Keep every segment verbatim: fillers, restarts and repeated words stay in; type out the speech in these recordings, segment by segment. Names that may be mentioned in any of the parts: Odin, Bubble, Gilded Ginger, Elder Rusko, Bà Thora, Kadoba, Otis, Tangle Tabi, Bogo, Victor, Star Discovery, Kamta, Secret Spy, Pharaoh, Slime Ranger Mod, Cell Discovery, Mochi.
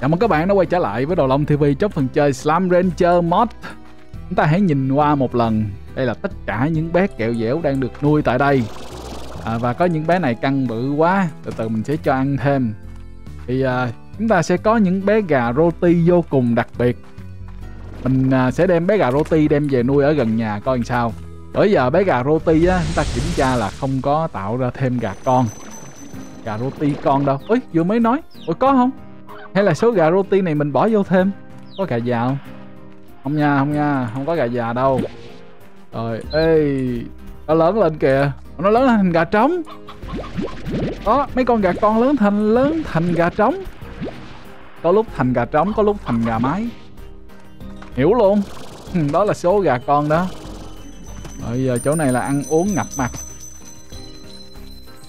Chào mừng các bạn đã quay trở lại với Đồ Long ti vi trong phần chơi Slime Ranger Mod. Chúng ta hãy nhìn qua một lần. Đây là tất cả những bé kẹo dẻo đang được nuôi tại đây. à, Và có những bé này căng bự quá, từ từ mình sẽ cho ăn thêm. Thì à, chúng ta sẽ có những bé gà roti vô cùng đặc biệt. Mình à, sẽ đem bé gà roti đem về nuôi ở gần nhà coi làm sao. Bởi giờ bé gà roti á, chúng ta kiểm tra là không có tạo ra thêm gà con, gà roti con đâu. Ôi vừa mới nói, ôi có không? Hay là số gà roti này mình bỏ vô thêm? Có gà già không? Không nha, không nha, không có gà già đâu. Rồi, ê, nó lớn lên kìa, nó lớn thành gà trống. Đó, mấy con gà con lớn thành lớn thành gà trống. Có lúc thành gà trống, có lúc thành gà mái. Hiểu luôn. Đó là số gà con đó. Rồi giờ chỗ này là ăn uống ngập mặt.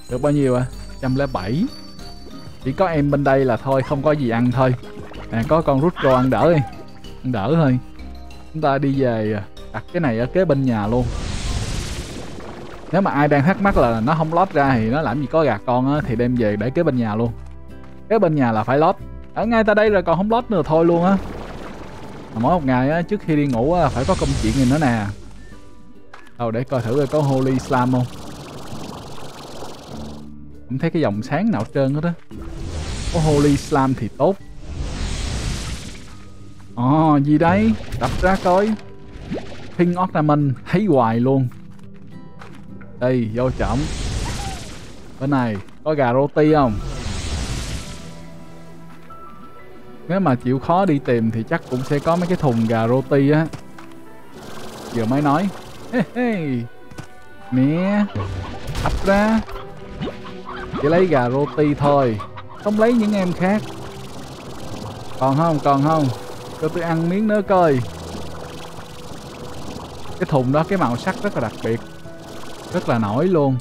Được bao nhiêu à? một trăm lẻ bảy. Chỉ có em bên đây là thôi không có gì ăn thôi. Nè có con Rusko ăn đỡ đi, ăn đỡ thôi. Chúng ta đi về đặt cái này ở kế bên nhà luôn. Nếu mà ai đang thắc mắc là nó không lót ra thì nó làm gì có gà con á, thì đem về để kế bên nhà luôn. Kế bên nhà là phải lót. Ở ngay tại đây rồi còn không lót nữa thôi luôn á. Mỗi một ngày á, trước khi đi ngủ á, phải có công chuyện gì nữa nè. Đâu để coi thử coi có Holy Slam không. Không thấy cái dòng sáng nào trơn hết á. Có Holy Slime thì tốt. Ồ oh, gì đấy? Đập ra coi. Pink Ornament thấy hoài luôn. Đây vô trọng. Bên này có gà roti không? Nếu mà chịu khó đi tìm thì chắc cũng sẽ có mấy cái thùng gà roti á. Vừa mới nói. Hey, hey. Nè đập ra. Chỉ lấy gà roti thôi, không lấy những em khác. Còn không, còn không. Cho tôi ăn miếng nữa coi. Cái thùng đó cái màu sắc rất là đặc biệt, rất là nổi luôn.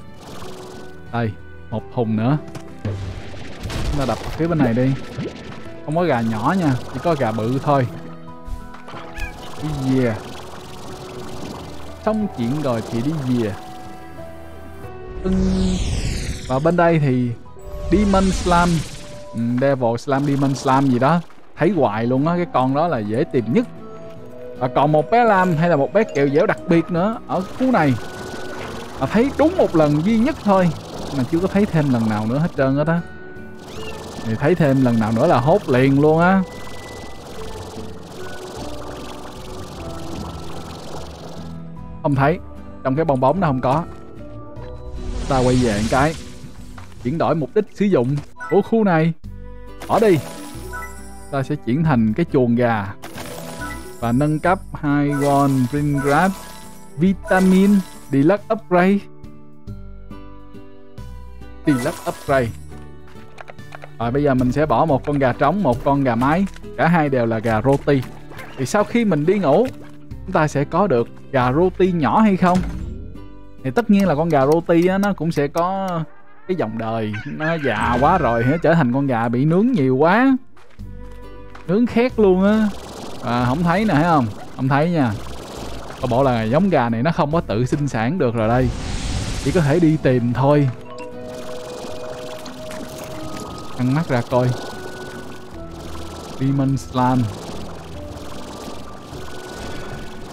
Đây, một thùng nữa. Chúng ta đập phía bên này đi. Không có gà nhỏ nha, chỉ có gà bự thôi. Đi về. Xong chuyện rồi thì đi về. Tưng. Và bên đây thì Demon Slime, Devil Slime, Demon Slime gì đó. Thấy hoài luôn á, cái con đó là dễ tìm nhất. Và còn một bé lam hay là một bé kẹo dẻo đặc biệt nữa ở khu này. Mà thấy đúng một lần duy nhất thôi, mà chưa có thấy thêm lần nào nữa hết trơn hết á. Thì thấy thêm lần nào nữa là hốt liền luôn á. Không thấy, trong cái bong bóng nó không có. Ta quay về một cái. Chuyển đổi mục đích sử dụng của khu này. Bỏ đi. Ta sẽ chuyển thành cái chuồng gà. Và nâng cấp hai won Green Grab Vitamin Deluxe Upgrade. Deluxe Upgrade. Rồi bây giờ mình sẽ bỏ một con gà trống, một con gà mái. Cả hai đều là gà roti. Thì sau khi mình đi ngủ, chúng ta sẽ có được gà roti nhỏ hay không? Thì tất nhiên là con gà roti á, nó cũng sẽ có cái dòng đời. Nó già quá rồi, nó trở thành con gà bị nướng nhiều quá, nướng khét luôn á. À, không thấy nè, thấy không? Không thấy nha. Có bộ là giống gà này nó không có tự sinh sản được rồi đây. Chỉ có thể đi tìm thôi. Ăn mắt ra coi. Demon Slime.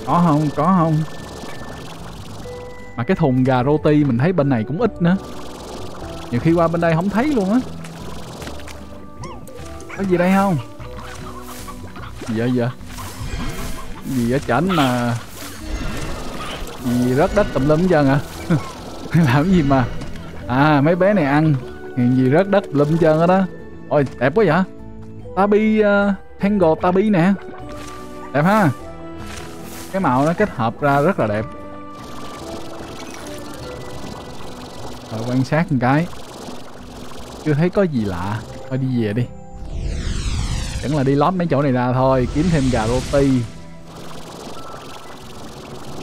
Có không? Có không? Mà cái thùng gà roti mình thấy bên này cũng ít nữa. Nhiều khi qua bên đây không thấy luôn á. Có gì đây không? Gì vậy vậy? Gì ở trển mà gì rớt đất tùm lum hết trơn hả? Làm gì mà à mấy bé này ăn gì rớt đất tùm lum hết trơn hết đó. Ôi đẹp quá vậy. Tabi uh, Tangle Tabi nè. Đẹp ha. Cái màu nó kết hợp ra rất là đẹp. Rồi quan sát một cái. Chưa thấy có gì lạ. Thôi đi về đi. Chẳng là đi lót mấy chỗ này ra thôi. Kiếm thêm gà roti.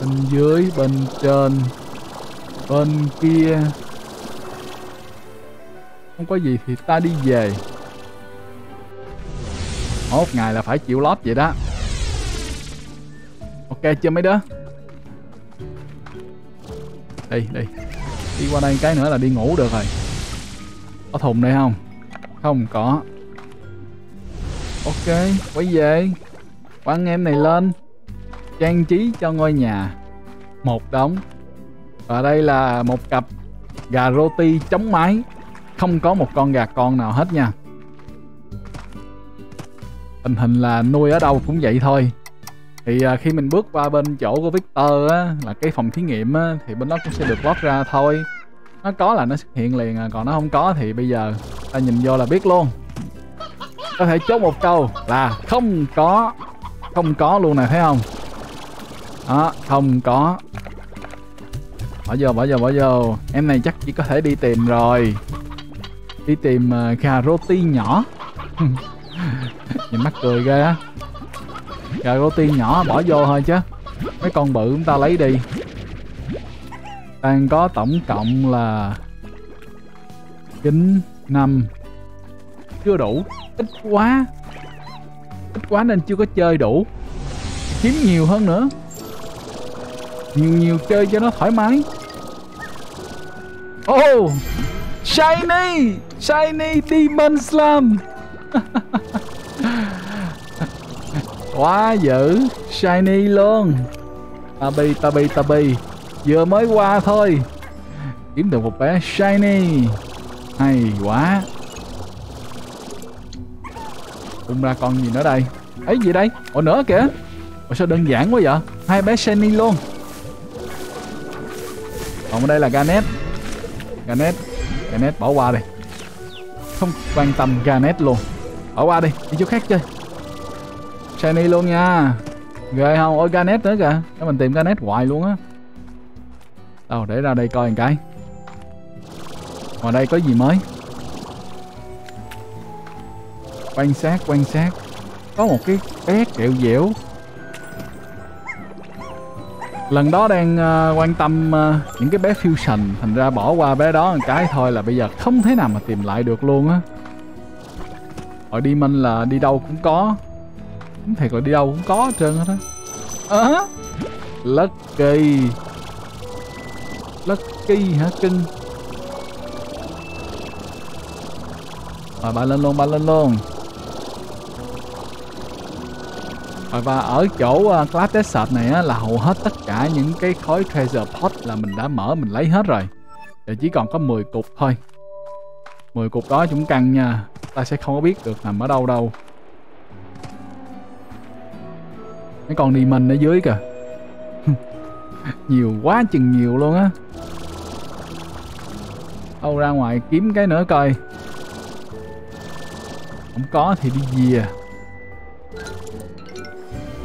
Bên dưới, bên trên, bên kia. Không có gì thì ta đi về. Mỗi một ngày là phải chịu lót vậy đó. Ok chưa mấy đứa? Đi đi. Đi qua đây cái nữa là đi ngủ được rồi. Có thùng đây không? Không có. Ok, quay về. Quăng em này lên, trang trí cho ngôi nhà. Một đống. Ở đây là một cặp gà roti chống mái. Không có một con gà con nào hết nha. Tình hình là nuôi ở đâu cũng vậy thôi. Thì khi mình bước qua bên chỗ của Victor á, là cái phòng thí nghiệm á, thì bên đó cũng sẽ được lót ra thôi. Nó có là nó xuất hiện liền, còn nó không có thì bây giờ ta nhìn vô là biết luôn. Có thể chốt một câu là không có. Không có luôn này, thấy không? Đó, không có. Bỏ vô, bỏ vô, bỏ vô. Em này chắc chỉ có thể đi tìm rồi. Đi tìm uh, gà roti nhỏ. Nhìn mắc cười ghê á. Gà roti nhỏ bỏ vô thôi chứ. Mấy con bự chúng ta lấy đi. Đang có tổng cộng là chín, năm. Chưa đủ. Ít quá. Ít quá nên chưa có chơi đủ. Kiếm nhiều hơn nữa. Nhiều nhiều chơi cho nó thoải mái. Oh, shiny, shiny demon slime. Quá dữ, shiny luôn. Tabi, tabi, tabi. Vừa mới qua thôi. Kiếm được một bé shiny. Hay quá. Tung ra con gì nữa đây? Ấy gì đây? Ủa nữa kìa. Ủa sao đơn giản quá vậy? Hai bé shiny luôn. Còn ở đây là Garnet. Garnet Garnet bỏ qua đi. Không quan tâm Garnet luôn. Bỏ qua đi, đi chỗ khác chơi. Shiny luôn nha. Ghê không? Ôi Garnet nữa kìa. Để mình tìm Garnet hoài luôn á. Đâu, để ra đây coi một cái. Ngoài đây có gì mới? Quan sát, quan sát. Có một cái bé kẹo dẻo. Lần đó đang uh, quan tâm uh, những cái bé fusion, thành ra bỏ qua bé đó một cái thôi là bây giờ không thể nào mà tìm lại được luôn á. Ở Demon là đi đâu cũng có. Đúng thiệt là đi đâu cũng có hết trơn hết á. Ờ à, Lucky. Lucky hả kinh. Rồi ba lên luôn, ba lên luôn. Và ở chỗ Class Desert này á, là hầu hết tất cả những cái khối Treasure Pot là mình đã mở, mình lấy hết rồi. Giờ chỉ còn có mười cục thôi. mười cục đó chúng căng nha. Ta sẽ không có biết được nằm ở đâu đâu. Mấy con Demon ở dưới kìa. Nhiều quá chừng nhiều luôn á. Đâu ra ngoài kiếm cái nữa coi. Không có thì đi về.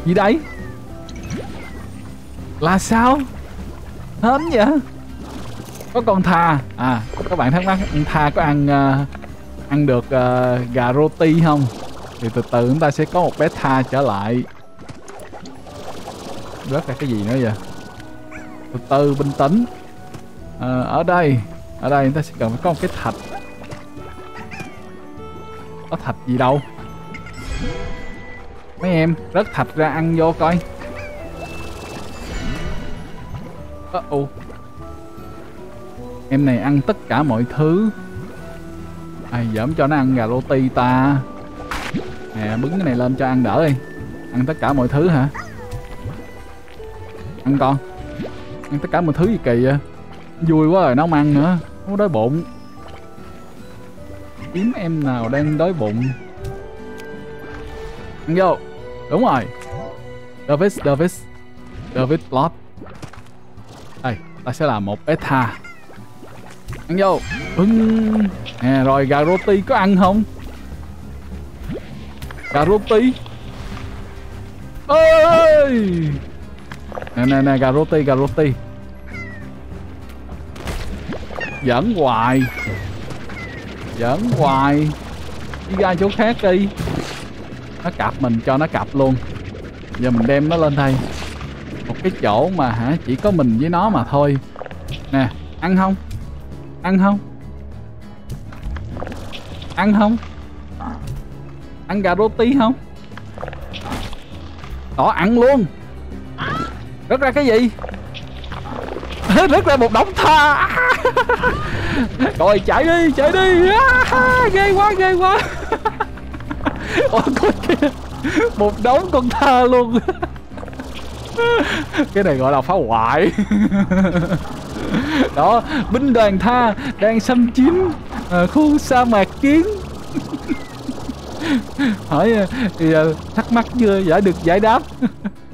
Gì đấy? Là sao? Hến vậy? Có con thà. À, các bạn thắc mắc thà có ăn uh, ăn được uh, gà roti không? Thì từ từ chúng ta sẽ có một bé thà trở lại. Rớt ra cái gì nữa vậy? Từ từ bình tĩnh. À, ở đây, ở đây chúng ta sẽ cần phải có một cái thạch. Có thạch gì đâu? Mấy em rớt thạch ra ăn vô coi. Uh -oh. Em này ăn tất cả mọi thứ. Ai dởm cho nó ăn gà roti ta. Nè bứng cái này lên cho ăn đỡ đi. Ăn tất cả mọi thứ hả? Ăn con. Ăn tất cả mọi thứ gì kỳ vậy? Vui quá rồi nó không ăn nữa. Nó đói bụng. Kiếm em nào đang đói bụng. Ăn vô. Đúng rồi. Davis, Davis, Davis plot. Đây, ta sẽ làm một beta. Ăn vô. Bưng. Nè, rồi gà roti có ăn không? Gà roti. Ơi. Nè nè nè, gà roti, gà roti. Giỡn hoài. Giỡn hoài. Đi ra chỗ khác đi. Nó cặp mình cho nó cặp luôn. Giờ mình đem nó lên đây. Một cái chỗ mà hả chỉ có mình với nó mà thôi. Nè, ăn không? Ăn không? Ăn không? Ăn gà roti không? Đó, ăn luôn. Rớt ra cái gì? Rớt ra một đống tha. Rồi chạy đi, chạy đi. À, ghê quá, ghê quá. Ôi con kia, một đống con thơ luôn. Cái này gọi là phá hoại. Đó, binh đoàn tha đang xâm chiếm uh, khu sa mạc kiến. Hỏi thì uh, thắc mắc chưa giải được giải đáp.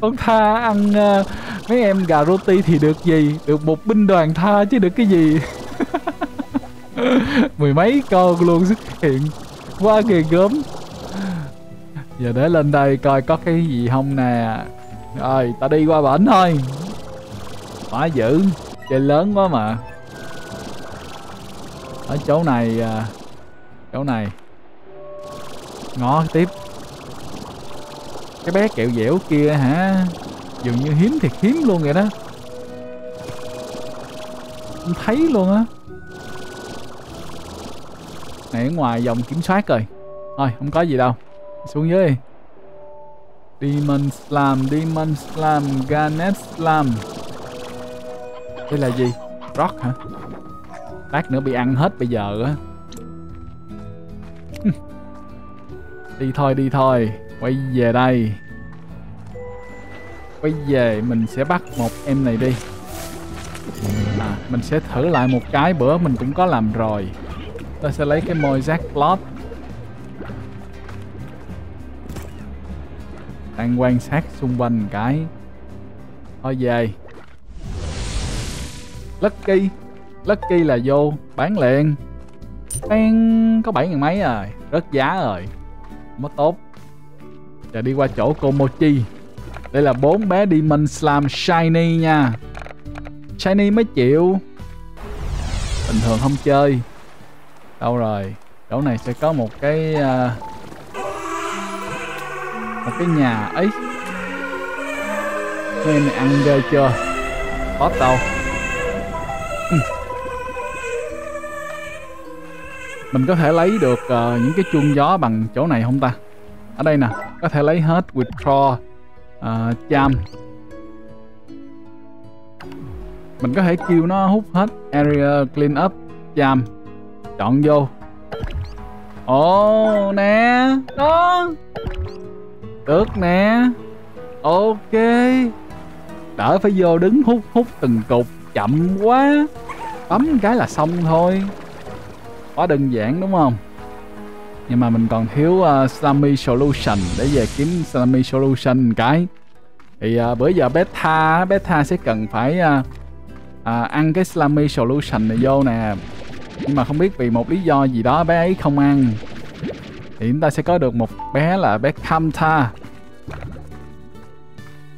Con tha ăn uh, mấy em gà roti thì được gì? Được một binh đoàn tha chứ được cái gì. Mười mấy con luôn xuất hiện, quá ghê gớm. Giờ để lên đây coi có cái gì không nè. Rồi ta đi qua bển thôi. Quá dữ, chơi lớn quá mà. Ở chỗ này, chỗ này ngó tiếp. Cái bé kẹo dẻo kia hả, dường như hiếm thiệt hiếm luôn vậy đó, không thấy luôn á. Này ở ngoài vòng kiểm soát rồi. Thôi không có gì đâu, xuống dưới đi. Demon Slam, Demon Slam, Garnet Slam. Đây là gì? Rock hả? Lát nữa bị ăn hết bây giờ á. Đi thôi, đi thôi. Quay về đây. Quay về mình sẽ bắt một em này đi. À, mình sẽ thử lại một cái bữa mình cũng có làm rồi. Ta sẽ lấy cái môi giác lót. Đang quan sát xung quanh cái. Thôi về. Lucky. Lucky là vô bán liền. Đang có bảy ngàn mấy rồi, rớt giá rồi, mất tốt. Giờ đi qua chỗ cô Mochi. Đây là bốn bé Demon Slam Shiny nha. Shiny mới chịu, bình thường không chơi. Đâu rồi? Chỗ này sẽ có một cái uh, một cái nhà ấy. Mấy em này ăn ghê chưa? Bóp đâu? Ừ. Mình có thể lấy được uh, những cái chuông gió bằng chỗ này không ta? Ở đây nè, có thể lấy hết. Withdraw, uh, charm. Mình có thể kêu nó hút hết. Area clean up, charm. Chọn vô. Ồ nè, đó. Được nè. Ok. Đỡ phải vô đứng hút hút từng cục. Chậm quá. Bấm cái là xong thôi. Quá đơn giản đúng không? Nhưng mà mình còn thiếu uh, Slimy Solution. Để về kiếm Slimy Solution cái. Thì uh, bữa giờ beta, beta sẽ cần phải uh, uh, ăn cái Slimy Solution này vô nè. Nhưng mà không biết vì một lý do gì đó bé ấy không ăn. Thì chúng ta sẽ có được một bé là bé Kamta.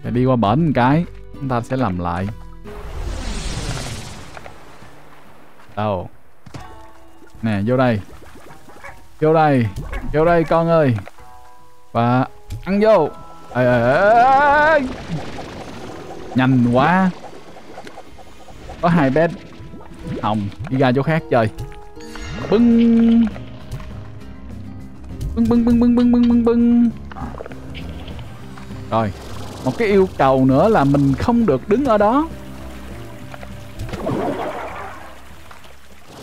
Để đi qua bển một cái, chúng ta sẽ làm lại. Đâu? Nè vô đây. Vô đây. Vô đây con ơi. Và ăn vô. Ê, ê, ê. Nhanh quá. Có hai bé hồng đi ra chỗ khác chơi. Bưng bưng bưng bưng bưng bưng bưng bưng bưng. Rồi một cái yêu cầu nữa là mình không được đứng ở đó,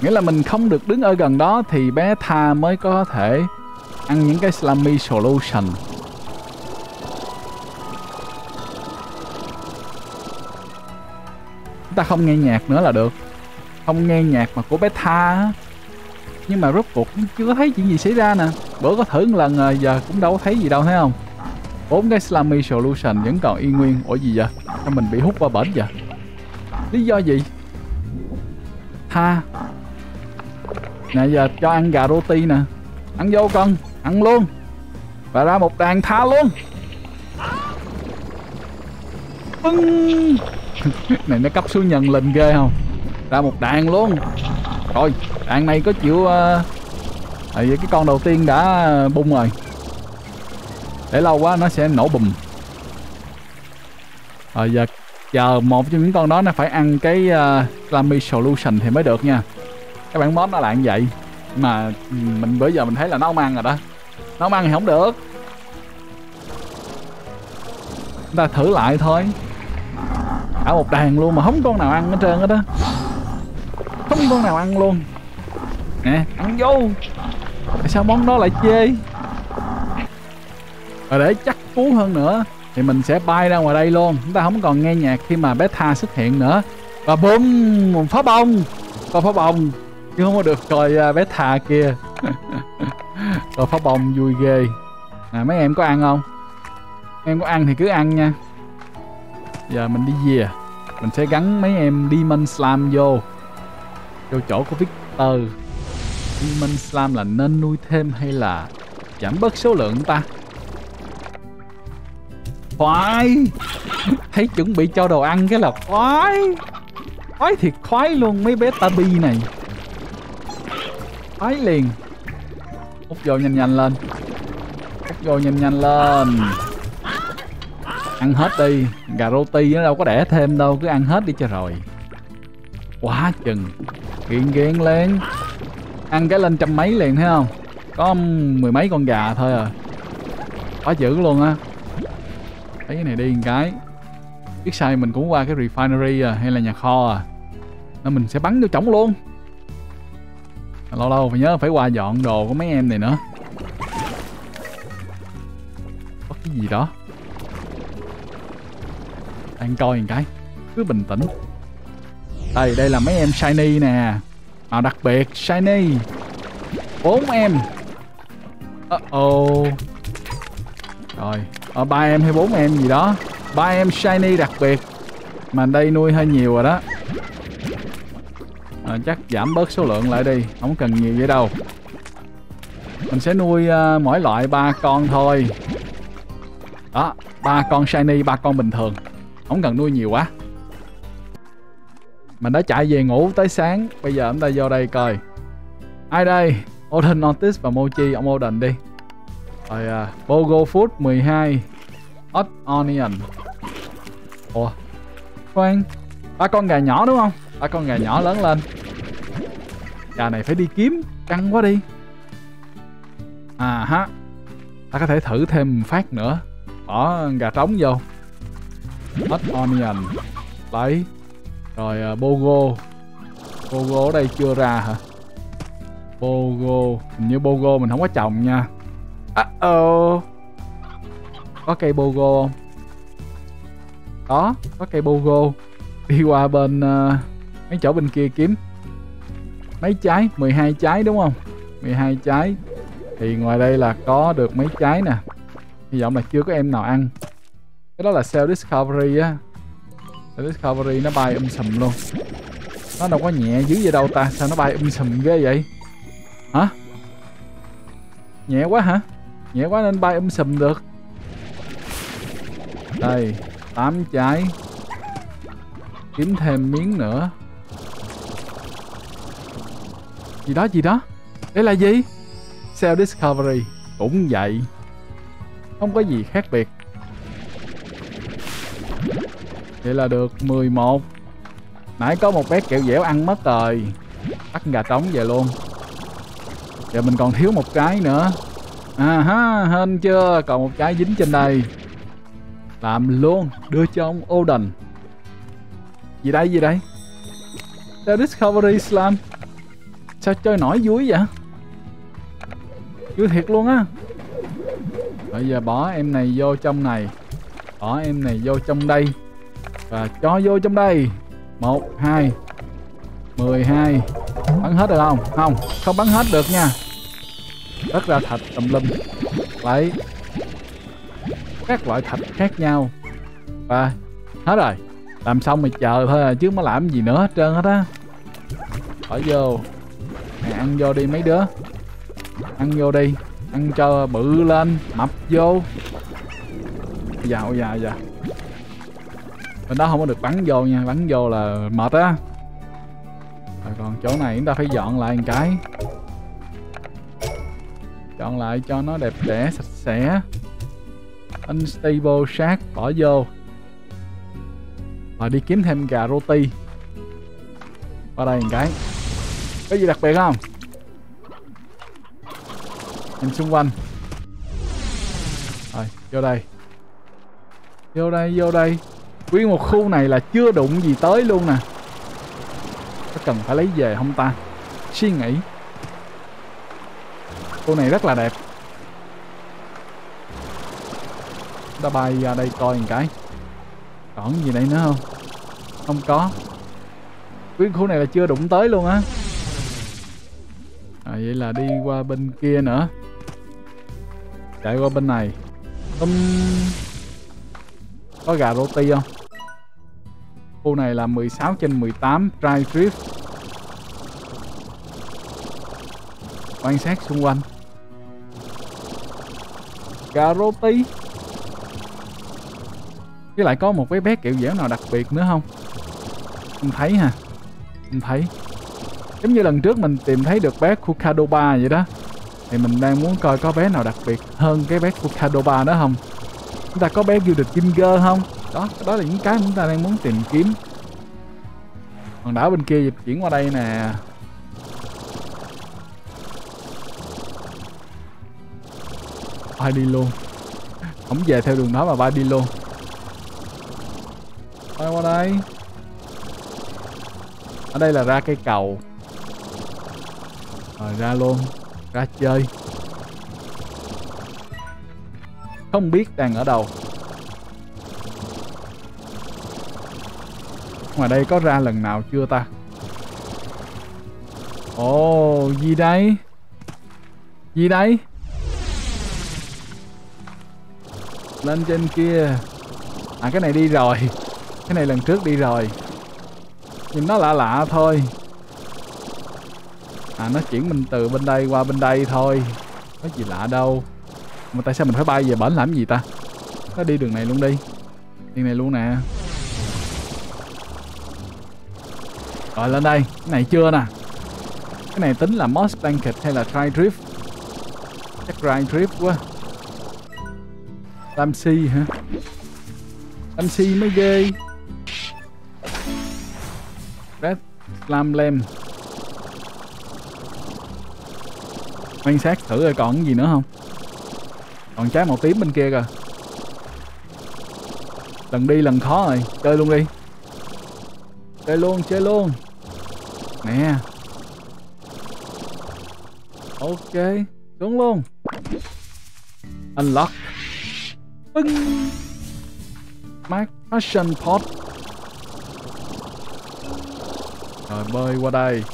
nghĩa là mình không được đứng ở gần đó thì bé Tha mới có thể ăn những cái Slimy Solution. Chúng ta không nghe nhạc nữa là được. Không nghe nhạc mà của bé Tha. Nhưng mà rốt cuộc chưa có thấy chuyện gì xảy ra nè. Bữa có thử một lần rồi, giờ cũng đâu có thấy gì đâu, thấy không? Bốn cái Slimy Solution vẫn còn y nguyên. Ủa gì vậy? Sao mình bị hút qua bển vậy? Lý do gì? Tha nè, giờ cho ăn gà roti nè. Ăn vô con. Ăn luôn. Và ra một đàn Tha luôn. Này nó cấp số nhân lên ghê không? Ra một đàn luôn. Rồi đàn này có chịu. À, vậy cái con đầu tiên đã bung rồi. Để lâu quá nó sẽ nổ bùm. Rồi giờ chờ một trong những con đó nó phải ăn cái uh, Slimy Solution thì mới được nha. Cái bản mod nó là như vậy. Mà mình bữa giờ mình thấy là nó không ăn rồi đó. Nó không ăn thì không được. Chúng ta thử lại thôi. Cả một đàn luôn mà không con nào ăn hết trơn hết đó. Không con nào ăn luôn. Nè, ăn vô. Tại sao món đó lại chê? Và để chắc cú hơn nữa thì mình sẽ bay ra ngoài đây luôn. Chúng ta không còn nghe nhạc khi mà beta xuất hiện nữa. Và bum, phá bông. Còn phá bông chứ không có được coi beta kia. Rồi phá bông vui ghê. À, mấy em có ăn không? Mấy em có ăn thì cứ ăn nha. Giờ mình đi về. Mình sẽ gắn mấy em Demon Slime vô. Vô chỗ của Victor. Demon Slime là nên nuôi thêm hay là giảm bớt số lượng ta? Khoái. Thấy chuẩn bị cho đồ ăn cái là khoái. Khoái thiệt khoái luôn mấy bé tabi này. Khoái liền. Úp vô nhanh nhanh lên. Úp vô nhanh nhanh lên. Ăn hết đi. Gà roti nó đâu có đẻ thêm đâu. Cứ ăn hết đi cho rồi. Quá chừng. Ghiền ghiền lên. Ăn cái lên trăm mấy liền thấy không? Có mười mấy con gà thôi à. Quá dữ luôn á. Thấy cái này đi một cái. Biết sai mình cũng qua cái refinery à. Hay là nhà kho à. Nên mình sẽ bắn vô trống luôn. Lâu lâu phải nhớ phải qua dọn đồ của mấy em này nữa. Có cái gì đó. Đang coi một cái. Cứ bình tĩnh. Đây đây là mấy em shiny nè. Màu đặc biệt shiny. Bốn em. Uh oh. Rồi ở ba em hay bốn em gì đó. Ba em shiny đặc biệt. Mà đây nuôi hơi nhiều rồi đó. À, chắc giảm bớt số lượng lại đi. Không cần nhiều vậy đâu. Mình sẽ nuôi uh, mỗi loại ba con thôi. Đó, ba con shiny, ba con bình thường. Không cần nuôi nhiều quá. Mình đã chạy về ngủ tới sáng. Bây giờ chúng ta vô đây coi. Ai đây? Odin, Otis và Mochi. Ông Odin đi. Rồi uh, Bogo Food mười hai. Hot Onion. Ủa khoan, ba con gà nhỏ đúng không? Ba con gà nhỏ lớn lên. Gà này phải đi kiếm. Căng quá đi. À ha. Ta có thể thử thêm phát nữa. Bỏ gà trống vô. Hot Onion. Lấy. Rồi uh, Bogo. Bogo ở đây chưa ra hả? Bogo. Hình như Bogo mình không có trồng nha. Uh-oh. Có cây Bogo không? Có. Có cây Bogo. Đi qua bên uh, mấy chỗ bên kia kiếm. Mấy trái? mười hai trái đúng không? mười hai trái. Thì ngoài đây là có được mấy trái nè. Hy vọng là chưa có em nào ăn. Cái đó là Cell Discovery á. Cell Discovery nó bay um sùm luôn. Nó đâu có nhẹ dữ vậy đâu ta. Sao nó bay um sùm ghê vậy? Hả? Nhẹ quá hả? Nhẹ quá nên bay um sùm được. Đây. tám trái. Kiếm thêm miếng nữa. Gì đó gì đó. Đây là gì? Cell Discovery. Cũng vậy. Không có gì khác biệt. Vậy là được mười một. Nãy có một bé kẹo dẻo ăn mất rồi. Bắt gà trống về luôn. Giờ mình còn thiếu một cái nữa. À ha, hên chưa. Còn một cái dính trên đây. Làm luôn. Đưa cho ông Odin. Gì đây gì đây? Star Discovery Slime. Sao chơi nổi vui vậy? Vui thiệt luôn á. Bây giờ bỏ em này vô trong này. Bỏ em này vô trong đây. Và cho vô trong đây. Một, hai, mười hai. Bắn hết được không? Không, không bắn hết được nha. Rất ra thạch tùm lum. Lấy. Các loại thạch khác nhau. Và hết rồi. Làm xong mày chờ thôi à, chứ mới làm gì nữa hết trơn hết á. Bỏ vô. Mày ăn vô đi mấy đứa. Ăn vô đi. Ăn cho bự lên. Mập vô. Dạo dạ dạ. Bên đó không có được bắn vô nha. Bắn vô là mệt á. Rồi còn chỗ này chúng ta phải dọn lại một cái. Dọn lại cho nó đẹp đẽ sạch sẽ. Unstable Shack. Bỏ vô. Và đi kiếm thêm gà roti. Qua đây một cái. Có gì đặc biệt không? Nhìn xung quanh. Rồi vô đây. Vô đây vô đây. Nguyên một khu này là chưa đụng gì tới luôn nè. Có cần phải lấy về không ta? Suy nghĩ. Khu này rất là đẹp. ta bay ra đây coi một cái còn gì đây nữa không. Không có, quyến khu này là chưa đụng tới luôn á. À, vậy là đi qua bên kia nữa, chạy qua bên này. Uhm, có gà roti không? Khu này là mười sáu trên mười tám dry trip. Quan sát xung quanh. Gà roti. Với lại có một cái bé kiểu dẻo nào đặc biệt nữa không? Không thấy hả? Không thấy. Giống như lần trước mình tìm thấy được bé của Kadoba vậy đó. Thì mình đang muốn coi có bé nào đặc biệt hơn cái bé của Kadoba đó không. Chúng ta có bé Gilded Ginger không? Đó, đó là những cái chúng ta đang muốn tìm kiếm. Hòn đảo bên kia dịch chuyển qua đây nè. Bay đi luôn. Không về theo đường đó mà bay đi luôn. Bay qua đây. Ở đây là ra cây cầu. Rồi ra luôn. Ra chơi. Không biết đang ở đâu. Ngoài đây có ra lần nào chưa ta? Ồ, oh, gì đây? Gì đây? Lên trên kia. À, cái này đi rồi. Cái này lần trước đi rồi. Nhìn nó lạ lạ thôi. À, nó chuyển mình từ bên đây qua bên đây thôi. Có gì lạ đâu. Mà tại sao mình phải bay về bển làm gì ta? Nó đi đường này luôn đi. Đường này luôn nè. Rồi lên đây. Cái này chưa nè. Cái này tính là Moss Blanket hay là Dry Drift? Chắc Dry Drift quá. Tam si hả? Tam si mới ghê. Red Slam Lem. Quan sát thử rồi còn gì nữa không? Còn trái màu tím bên kia kìa. Lần đi lần khó rồi. Chơi luôn đi. Chơi luôn, chơi luôn. Nè. Ok. Xuống luôn. Unlock. Bưng. Mark Fashion Pod. Rồi bơi qua đây.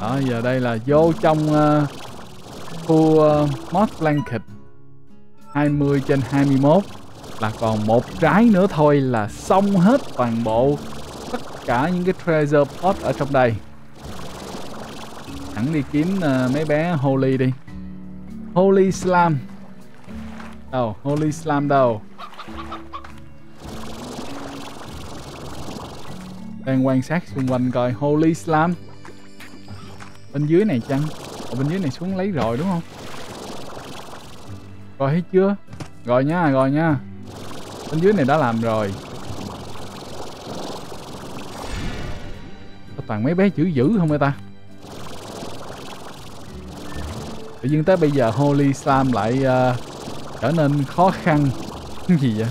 Đó, giờ đây là vô trong uh, khu uh, Mod Blanket. Hai mươi trên hai mươi mốt. Là còn một trái nữa thôi là xong hết toàn bộ tất cả những cái treasure pot ở trong đây. Thẳng đi kiếm uh, mấy bé Holy đi. Holy Slime. Đâu, Holy Slime đâu? Đang quan sát xung quanh coi. Holy Slime bên dưới này chăng? Ở bên dưới này xuống lấy rồi đúng không? Rồi thấy chưa? Rồi nha, rồi nha. Bên dưới này đã làm rồi. Có toàn mấy bé chữ dữ không hả ta? Tự nhiên tới bây giờ Holy Slime lại uh, trở nên khó khăn. Cái gì vậy?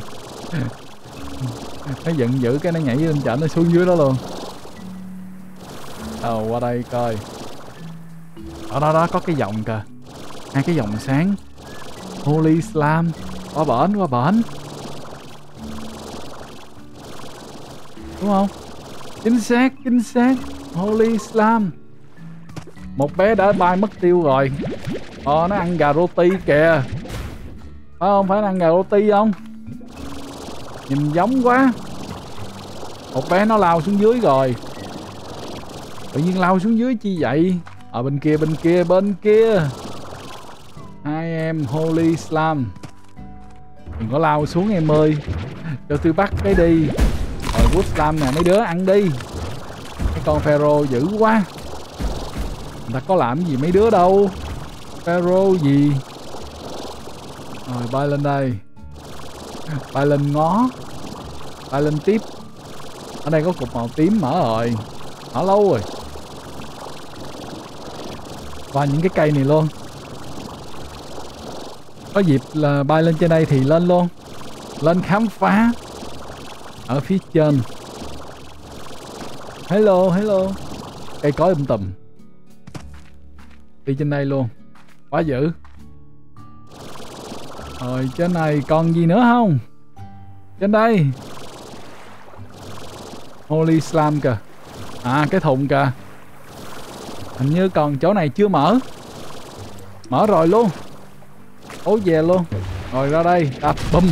Nó giận dữ cái nó nhảy lên chợ nó xuống dưới đó luôn. Ờ qua đây coi. Ở đó đó có cái vòng kìa. Hai cái vòng sáng. Holy Slime. Qua bển, qua bển. Đúng không? Chính xác, chính xác. Holy Slime. Một bé đã bay mất tiêu rồi. Ờ, nó ăn gà roti kìa. Phải không? Phải ăn gà roti không? Nhìn giống quá. Một bé nó lao xuống dưới rồi. Tự nhiên lao xuống dưới chi vậy? Ở bên kia, bên kia, bên kia. Hai em Holy Slime. Đừng có lao xuống em ơi. Cho tôi bắt cái đi. Rồi Wood Slime nè, mấy đứa ăn đi. Cái con Pharaoh dữ quá. Người ta có làm gì mấy đứa đâu. Pharaoh gì. Rồi bay lên đây. Bay lên ngó. Bay lên tiếp. Ở đây có cục màu tím mở rồi. Mở lâu rồi. Và những cái cây này luôn. Có dịp là bay lên trên đây thì lên luôn. Lên khám phá. Ở phía trên. Hello, hello. Cây cối um tùm. Đi trên đây luôn. Quá dữ. Rồi trên này còn gì nữa không? Trên đây Holy Slime kìa. À cái thùng kìa. Hình như còn chỗ này chưa mở. Mở rồi luôn. Ố về luôn. Rồi ra đây. Đập bùm.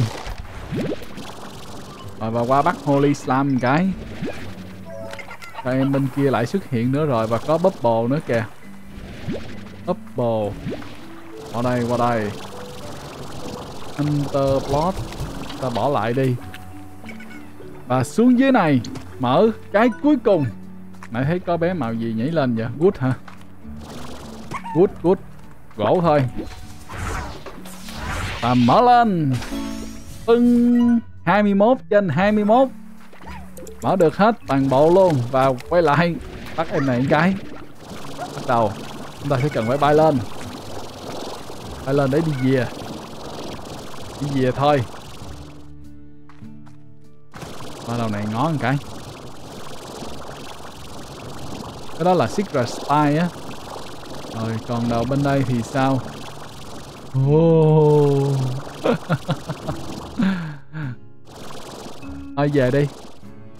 Rồi và qua bắt Holy Slime một cái. Đây em bên kia lại xuất hiện nữa rồi. Và có Bubble nữa kìa. Bubble. Qua đây qua đây. Enter plot. Ta bỏ lại đi. Và xuống dưới này. Mở cái cuối cùng. Nãy thấy có bé màu gì nhảy lên vậy? Wood hả? Wood, wood. Gỗ thôi. Và mở lên. Tưng. hai mươi mốt trên hai mươi mốt. Mở được hết toàn bộ luôn. Và quay lại. Bắt em này một cái. Bắt đầu. Chúng ta sẽ cần phải bay lên. Bay lên để đi về. Đi về thôi. Ở đầu này ngó một cái. Cái đó là Secret Spy á. Rồi còn đầu bên đây thì sao? Oh. Thôi về đi.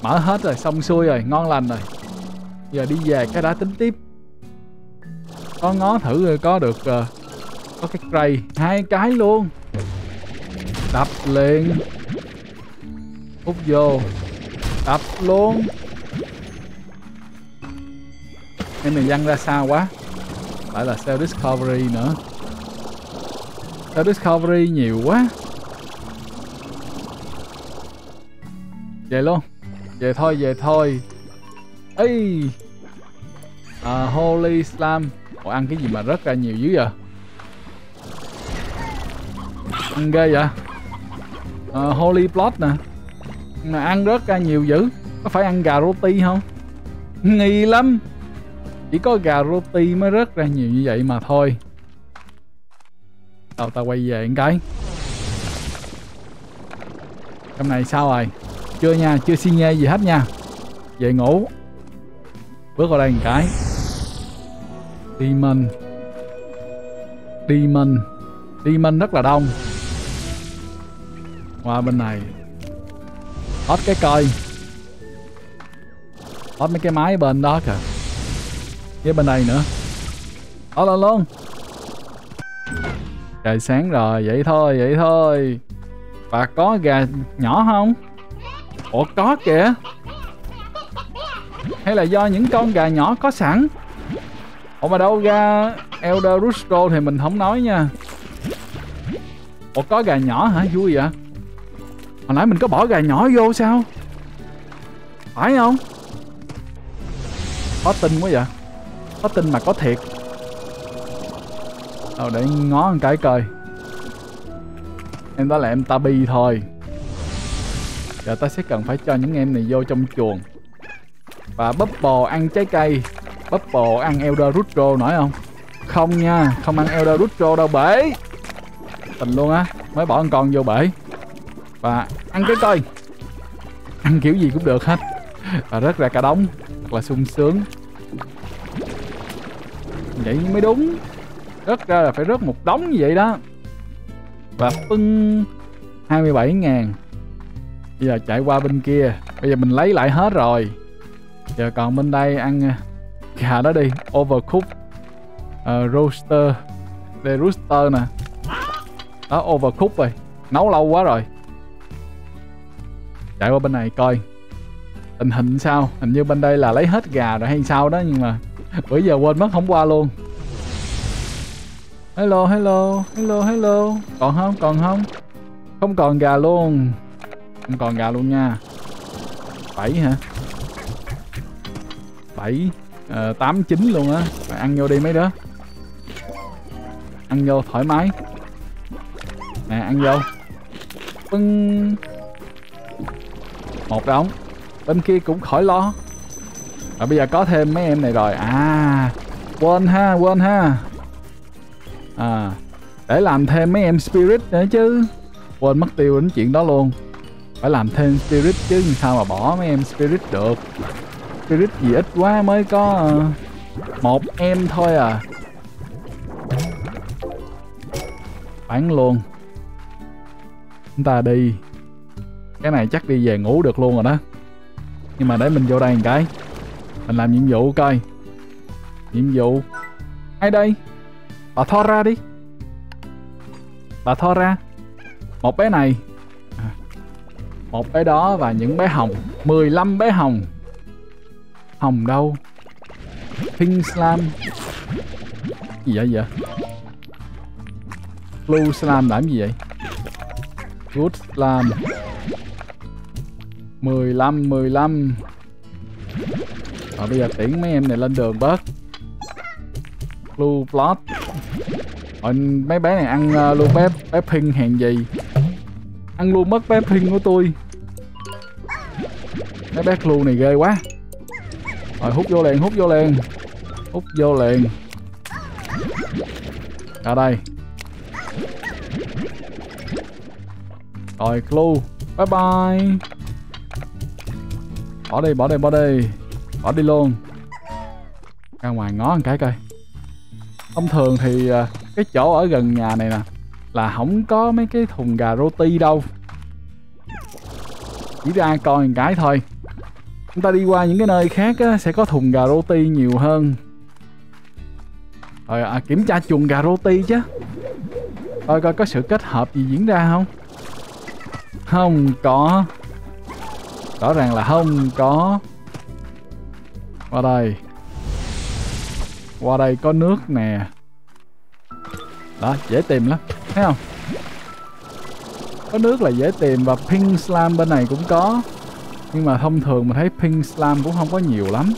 Mở hết rồi, xong xuôi rồi, ngon lành rồi. Giờ đi về cái đã tính tiếp. Có ngó thử rồi có được. Uh, có cái cray hai cái luôn. Đập liền. Úp vô. Đập luôn. Em này văng ra xa quá. Lại là Cell Discovery nữa. Star Discovery nhiều quá. Về luôn. Về thôi, về thôi. Ê à, Holy Slime. Ủa ăn cái gì mà rớt ra nhiều dữ vậy? Ăn ghê vậy à, Holy Plot nè. Mà ăn rớt ra nhiều dữ. Có phải ăn gà roti không? Nghi lắm. Chỉ có gà roti mới rớt ra nhiều như vậy mà thôi. Tao tao quay về một cái. Trong này sao rồi? Chưa nha, chưa xi nhê gì hết nha. Về ngủ. Bước vào đây một cái. Demon. Demon. Demon rất là đông. Qua bên này. Hot cái coi. Hot mấy cái máy bên đó kìa. Với bên đây nữa. Hot lên luôn. Trời sáng rồi, vậy thôi, vậy thôi. Và có gà nhỏ không? Ủa có kìa. Hay là do những con gà nhỏ có sẵn? Ủa mà đâu ra Elder Rusko thì mình không nói nha. Ủa có gà nhỏ hả? Vui vậy. Hồi nãy mình có bỏ gà nhỏ vô sao? Phải không? Khó tin quá vậy. Khó tin mà có thiệt. Đâu để ngó một cái coi. Em đó là em ta bi thôi. Giờ ta sẽ cần phải cho những em này vô trong chuồng. Và Bubble ăn trái cây. Bubble ăn Elder Rusko nổi không? Không nha. Không ăn Elder Rusko đâu bể. Tình luôn á. Mới bỏ con vô bể. Và ăn cái coi. Ăn kiểu gì cũng được hết. Và rớt ra cả đống. Thật là sung sướng. Vậy mới đúng. Rớt ra là phải rớt một đống như vậy đó. Và phân hai mươi bảy ngàn. Bây giờ chạy qua bên kia. Bây giờ mình lấy lại hết rồi. Giờ còn bên đây ăn gà đó đi. Overcook. uh, Roaster. Đây rooster nè. Đó overcook rồi. Nấu lâu quá rồi. Chạy qua bên này coi. Tình hình sao. Hình như bên đây là lấy hết gà rồi hay sao đó. Nhưng mà bữa giờ quên mất không qua luôn. Hello, hello, hello, hello. Còn không, còn không. Không còn gà luôn. Không còn gà luôn nha. Bảy hả? Bảy à, tám, chín luôn á. Phải ăn vô đi mấy đứa. Ăn vô thoải mái. Nè, ăn vô. Bưng. Một đống. Bên kia cũng khỏi lo. Rồi bây giờ có thêm mấy em này rồi. À, quên ha, quên ha. À, để làm thêm mấy em spirit nữa chứ. Quên mất tiêu đến chuyện đó luôn. Phải làm thêm spirit chứ sao mà bỏ mấy em spirit được. Spirit gì ít quá mới có một em thôi à. Bán luôn. Chúng ta đi. Cái này chắc đi về ngủ được luôn rồi đó. Nhưng mà để mình vô đây một cái. Mình làm nhiệm vụ coi. Nhiệm vụ. Ai đây? Bà Thora đi. Bà Thora. Một bé này. Một bé đó và những bé hồng. mười lăm bé hồng. Hồng đâu? Pink Slime. Gì vậy vậy? Blue Slime làm gì vậy? Good Slime. Mười lăm, mười lăm. Rồi bây giờ tiễn mấy em này lên đường bớt. Blue Plot. Rồi mấy bé này ăn uh, luôn bé, bé Pink hàng gì. Ăn luôn mất bé Pink của tôi. Mấy bé Blue này ghê quá. Rồi hút vô liền, hút vô liền. Hút vô liền. Ra đây. Rồi Clue. Bye bye. Bỏ đi, bỏ đi, bỏ đi. Bỏ đi luôn. Ra ngoài ngó một cái coi. Thông thường thì cái chỗ ở gần nhà này nè là không có mấy cái thùng gà roti đâu. Chỉ ra coi một cái thôi. Chúng ta đi qua những cái nơi khác á, sẽ có thùng gà roti nhiều hơn. Rồi à, kiểm tra chuồng gà roti chứ. Coi coi có sự kết hợp gì diễn ra không. Không có. Rõ ràng là không có. Qua đây. Qua đây có nước nè. Đó, dễ tìm lắm. Thấy không? Có nước là dễ tìm. Và Pink Slime bên này cũng có. Nhưng mà thông thường mình thấy Pink Slime cũng không có nhiều lắm.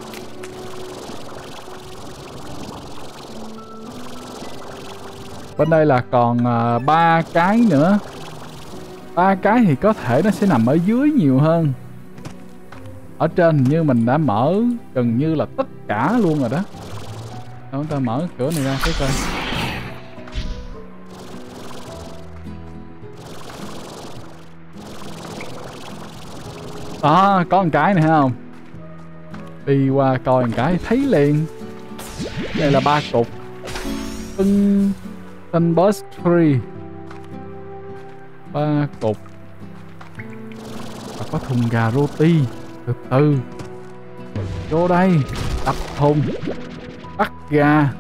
Bên đây là còn ba uh, cái nữa. Ba cái thì có thể nó sẽ nằm ở dưới nhiều hơn. Ở trên như mình đã mở gần như là tất cả luôn rồi đó. Chúng ta mở cửa này ra coi. À, có một cái này không? Đi qua coi một cái thấy liền. Đây là ba cục. Tưng Sunburst Tree. Ba cục. Và có thùng gà roti. Từ từ. Vô đây. Đập thùng. Bắt gà.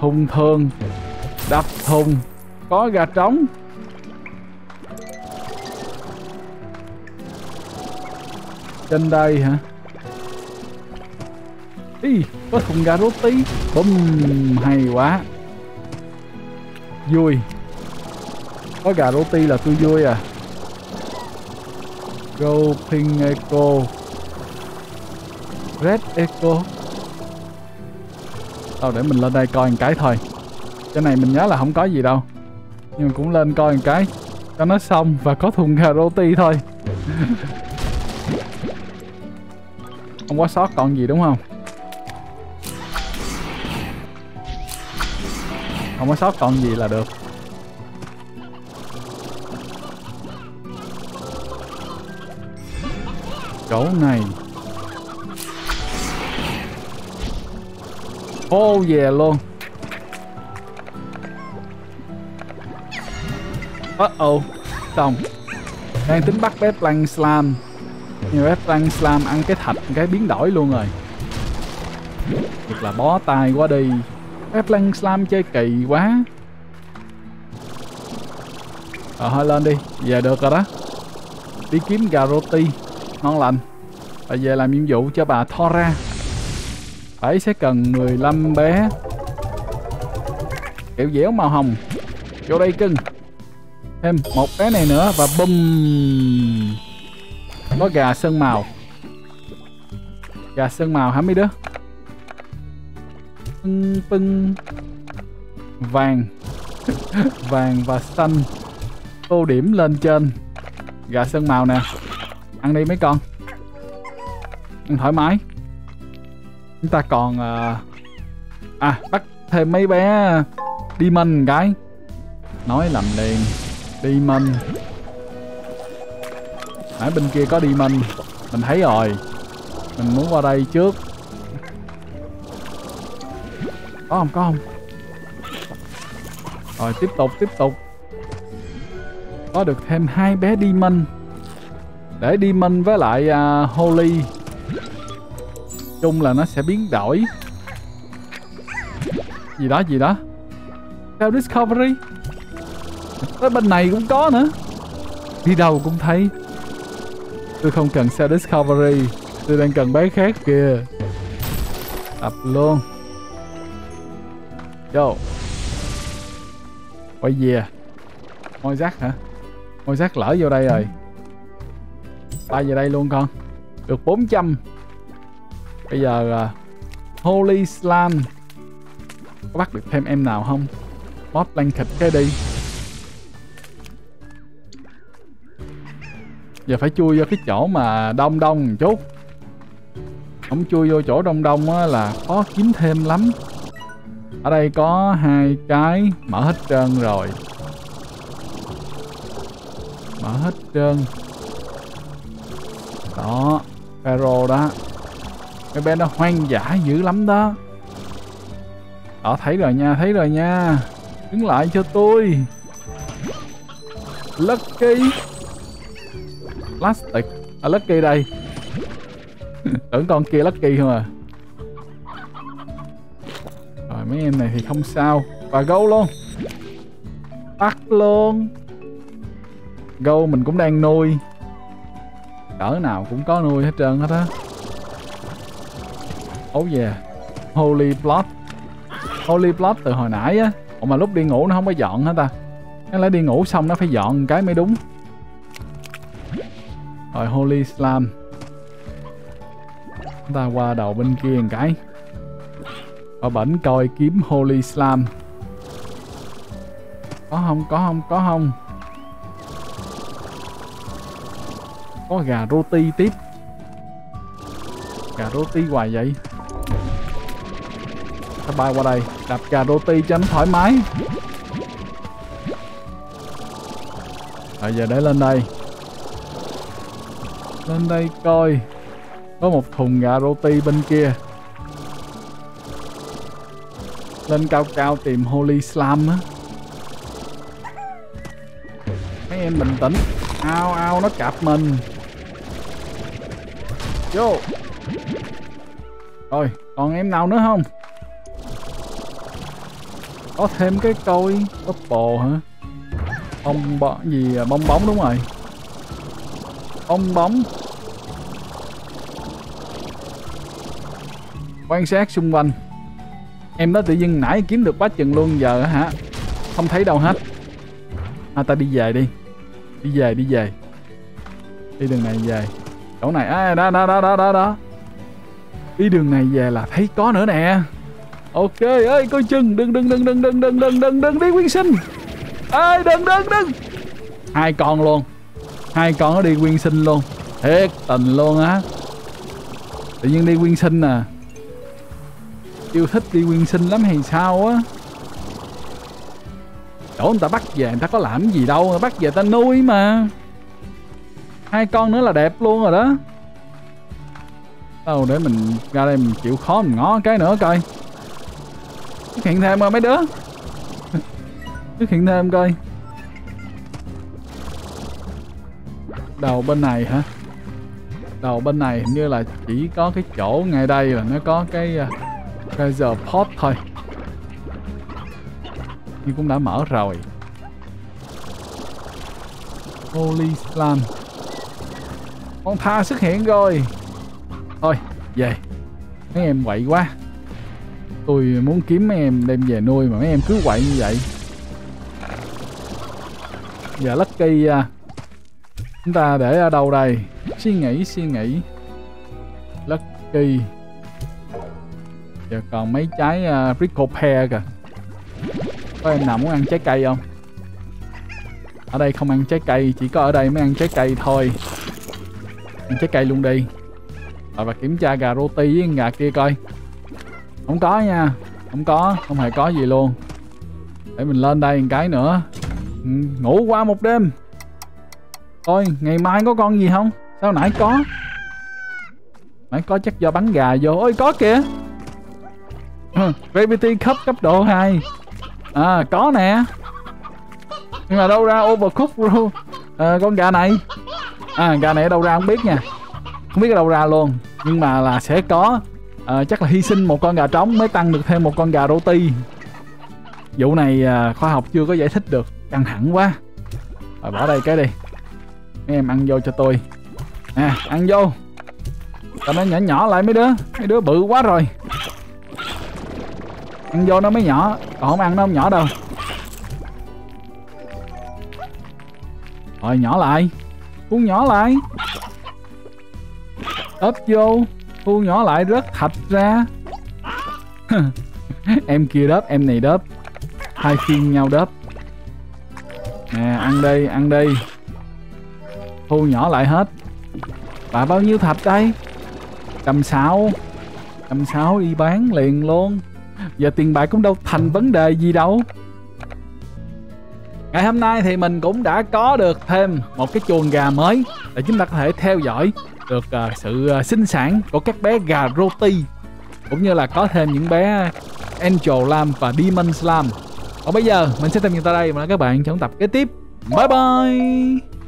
Thùng thường. Đập thùng. Có gà trống. Trên đây hả? Ý, có thùng gà roti. Bùm. Hay quá. Vui. Có gà roti là tôi vui à. Go Pink Echo. Red Echo. Đâu để mình lên đây coi một cái thôi. Cái này mình nhớ là không có gì đâu. Nhưng mà cũng lên coi một cái cho nó xong. Và có thùng gà roti thôi. Không có sót còn gì đúng không? Không có sót còn gì là được. Chỗ này. Ô oh về yeah luôn. Uh oh. Xong. Đang tính bắt bé Plank Slime. Nhưng bé Plank Slime ăn cái thạch cái biến đổi luôn rồi. Thật là bó tay quá đi. Bé Plank Slime chơi kỳ quá. Rồi thôi lên đi. Về được rồi đó. Đi kiếm gà roti. Ngon lành. Và về làm nhiệm vụ cho bà Thora. Phải sẽ cần mười lăm bé. Kiểu dẻo màu hồng. Vô đây cưng. Thêm một bé này nữa. Và bùm. Có gà sơn màu. Gà sơn màu hả mấy đứa? Pưng pưng. Vàng. Vàng và xanh. Tô điểm lên trên. Gà sơn màu nè. Ăn đi mấy con. Ăn thoải mái. Chúng ta còn à, à bắt thêm mấy bé Demon cái. Nói làm liền. Demon. Ở bên kia có Demon. Mình thấy rồi. Mình muốn qua đây trước. Có không có không. Rồi tiếp tục tiếp tục. có được thêm hai bé Demon để Demon với lại uh, Holy. Chung là nó sẽ biến đổi gì đó gì đó. Cell Discovery tới bên này cũng có nữa, đi đâu cũng thấy. Tôi không cần Star Discovery, tôi đang cần bé khác kìa. Tập luôn. Vô. Quay về. Môi rác hả? Môi rác lỡ vô đây rồi. Bay về đây luôn con. Được bốn trăm. Bây giờ uh, Holy Slime. Có bắt được thêm em nào không? Mod blanket cái đi. Giờ phải chui vô cái chỗ mà đông đông một chút. Không chui vô chỗ đông đông á là khó kiếm thêm lắm. Ở đây có hai cái. Mở hết trơn rồi. Mở hết trơn. Đó. Pharaoh đó. Cái bé nó hoang dã dữ lắm đó. Đó, thấy rồi nha. Thấy rồi nha. Đứng lại cho tôi. Lucky. Plastic. À, Lucky đây. Tưởng con kia Lucky không à. Rồi mấy em này thì không sao. Và gấu luôn. Bắt luôn. Gấu mình cũng đang nuôi. Cỡ nào cũng có nuôi hết trơn hết á. Oh yeah. Holy Plot. Holy Plot từ hồi nãy á. Ủa mà lúc đi ngủ nó không có dọn hết ta. Có lẽ đi ngủ xong nó phải dọn một cái mới đúng. Rồi Holy Slime. Chúng ta qua đầu bên kia một cái. Ở bển coi kiếm Holy Slime. Có không, có không, có không. Có gà roti tiếp. Gà roti hoài vậy. Ta bay qua đây. Đạp gà roti cho nó thoải mái. Rồi giờ để lên đây. Lên đây coi. Có một thùng gà roti bên kia. Lên cao cao tìm Holy Slime á. Mấy em bình tĩnh. Ao ao nó cạp mình. Vô. Rồi còn em nào nữa không? Có thêm cái coi. Bubble hả? Bong bóng gì? Bong bóng đúng rồi. Bong bóng. Quan sát xung quanh. Em đó tự dưng nãy kiếm được quá chừng luôn, giờ hả không thấy đâu hết. À ta đi về đi. Đi về đi về. Đi đường này về. Chỗ này à, đó đó đó đó đó. Đi đường này về là thấy có nữa nè. Ok ơi coi chừng. Đừng đừng đừng đừng đừng đừng đừng đừng đừng đi quyên sinh. Ê đừng đừng đừng. Hai con luôn. Hai con nó đi quyên sinh luôn. Thiệt tình luôn á. Tự nhiên đi quyên sinh à. Yêu thích đi quyên sinh lắm hay sao á. Chỗ người ta bắt về người ta có làm gì đâu. Người ta bắt về ta nuôi mà. Hai con nữa là đẹp luôn rồi đó. Đâu để mình ra đây mình chịu khó mình ngó cái nữa coi. Xuất hiện thêm rồi mấy đứa. Xuất hiện thêm coi. Đầu bên này hả? Đầu bên này hình như là chỉ có cái chỗ ngay đây là nó có cái cái giờ pot thôi. Nhưng cũng đã mở rồi. Holy Slime. Con tha xuất hiện rồi. Thôi về. Mấy em quậy quá. Tôi muốn kiếm mấy em đem về nuôi mà mấy em cứ quậy như vậy. Giờ Lucky. Chúng ta để ở đâu đây? Suy nghĩ suy nghĩ. Lucky. Giờ còn mấy trái uh, prickle pear kìa. Có em nào muốn ăn trái cây không? Ở đây không ăn trái cây. Chỉ có ở đây mới ăn trái cây thôi. Ăn trái cây luôn đi. Rồi và kiểm tra gà roti với gà kia coi. Không có nha. Không có. Không hề có gì luôn. Để mình lên đây một cái nữa. Ngủ qua một đêm. Thôi ngày mai có con gì không? Sao nãy có. Nãy có chắc do bắn gà vô. Ôi có kìa. Gravity Cup cấp độ hai. À có nè. Nhưng mà đâu ra overcook luôn. À, con gà này, à gà này ở đâu ra không biết nha, không biết ở đâu ra luôn. Nhưng mà là sẽ có, à, chắc là hy sinh một con gà trống mới tăng được thêm một con gà roti. Vụ này à, khoa học chưa có giải thích được, căng thẳng quá. Rồi bỏ đây cái đi. Mấy em ăn vô cho tôi. Nè, à, ăn vô. Tao nó nhỏ nhỏ lại mấy đứa, mấy đứa bự quá rồi. Ăn vô nó mới nhỏ, còn không ăn nó không nhỏ đâu. Rồi nhỏ lại, thu nhỏ lại. Ấp vô, thu nhỏ lại rớt thạch ra. Em kia đớp, em này đớp. Hai phiên nhau đớp. Nè, ăn đi, ăn đi. Thu nhỏ lại hết. Và bao nhiêu thạch đây? Cầm sáo. Cầm sáo đi bán liền luôn. Giờ tiền bạc cũng đâu thành vấn đề gì đâu. Ngày hôm nay thì mình cũng đã có được thêm một cái chuồng gà mới để chúng ta có thể theo dõi được uh, sự uh, sinh sản của các bé gà roti, cũng như là có thêm những bé Angel Lamb và Demon Lamb. Còn bây giờ mình sẽ tạm dừng tại đây và hẹn các bạn trong tập kế tiếp. Bye bye.